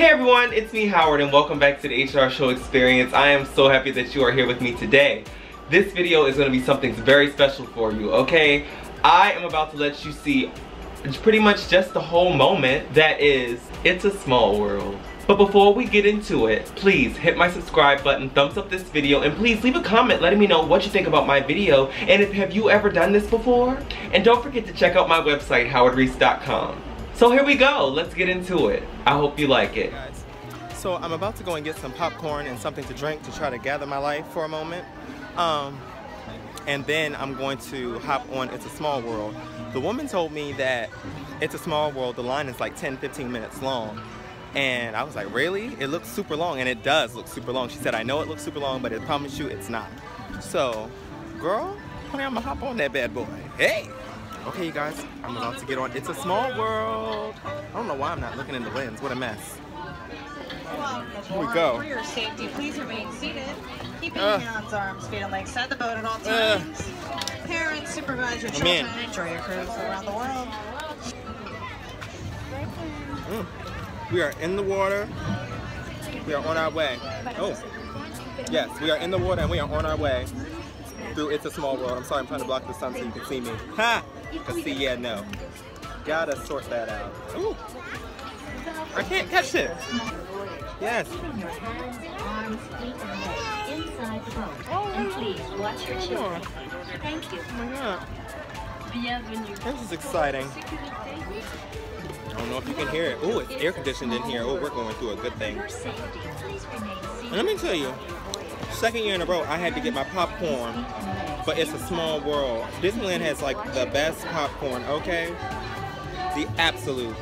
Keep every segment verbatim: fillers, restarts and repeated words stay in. Hey everyone, it's me Howard and welcome back to the H R Show Experience. I am so happy that you are here with me today. This video is going to be something very special for you, okay? I am about to let you see pretty much just the whole moment that is It's a Small World. But before we get into it, please hit my subscribe button, thumbs up this video, and please leave a comment letting me know what you think about my video and if have you ever done this before. And don't forget to check out my website, howard reese dot com. So here we go, let's get into it. I hope you like it. Hey guys. So I'm about to go and get some popcorn and something to drink to try to gather my life for a moment. Um, and then I'm going to hop on It's a Small World. The woman told me that It's a Small World, the line is like ten, fifteen minutes long. And I was like, really? It looks super long, and it does look super long. She said, I know it looks super long, but I promise you it's not. So, girl, honey, I'm gonna hop on that bad boy. Hey! Okay, you guys, I'm about to get on It's a Small World. I don't know why I'm not looking in the lens. What a mess. Here we go. For your safety, please remain seated. Keeping uh, hands, arms, feet, and legs at the boat at all times. Uh, Parents, supervise your children, and enjoy your cruise around the world. Mm. We are in the water. We are on our way. Oh, yes, we are in the water and we are on our way through It's a Small World. I'm sorry, I'm trying to block the sun so you can see me. Ha! Cause see, yeah, no. Gotta sort that out. Ooh! I can't catch it! Yes! Oh, and please watch your children. Thank you. Oh my god. This is exciting. I don't know if you can hear it. Oh, it's air conditioned in here. Oh, we're going through a good thing. And let me tell you, second year in a row, I had to get my popcorn, but It's a Small World. Disneyland has like the best popcorn, okay? The absolute.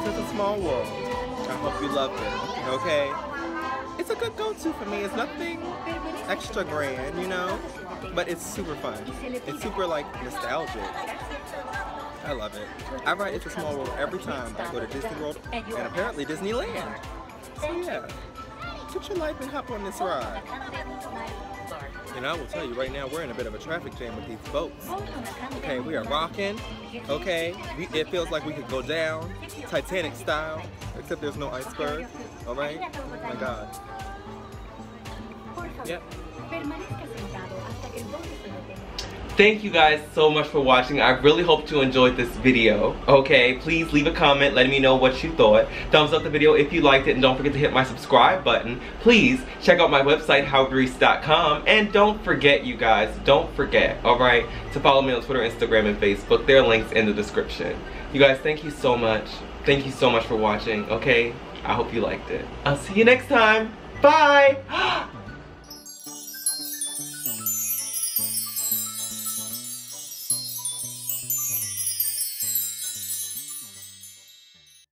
was It's a Small World. I hope you loved it, okay? It's a good go-to for me. It's nothing extra grand, you know? But it's super fun. It's super, like, nostalgic. I love it. I ride It's a Small World every time I go to Disney World and apparently Disneyland. So yeah, put your life and hop on this ride. And I will tell you right now, we're in a bit of a traffic jam with these boats. Okay, we are rocking. Okay, we, it feels like we could go down, Titanic style, except there's no iceberg. All right? Oh my God. Yep. Thank you guys so much for watching. I really hope you enjoyed this video. Okay, please leave a comment letting me know what you thought. Thumbs up the video if you liked it, and don't forget to hit my subscribe button. Please check out my website, Howard Reese dot com, and don't forget, you guys, don't forget, all right, to follow me on Twitter, Instagram, and Facebook. There are links in the description. You guys, thank you so much. Thank you so much for watching, okay? I hope you liked it. I'll see you next time. Bye!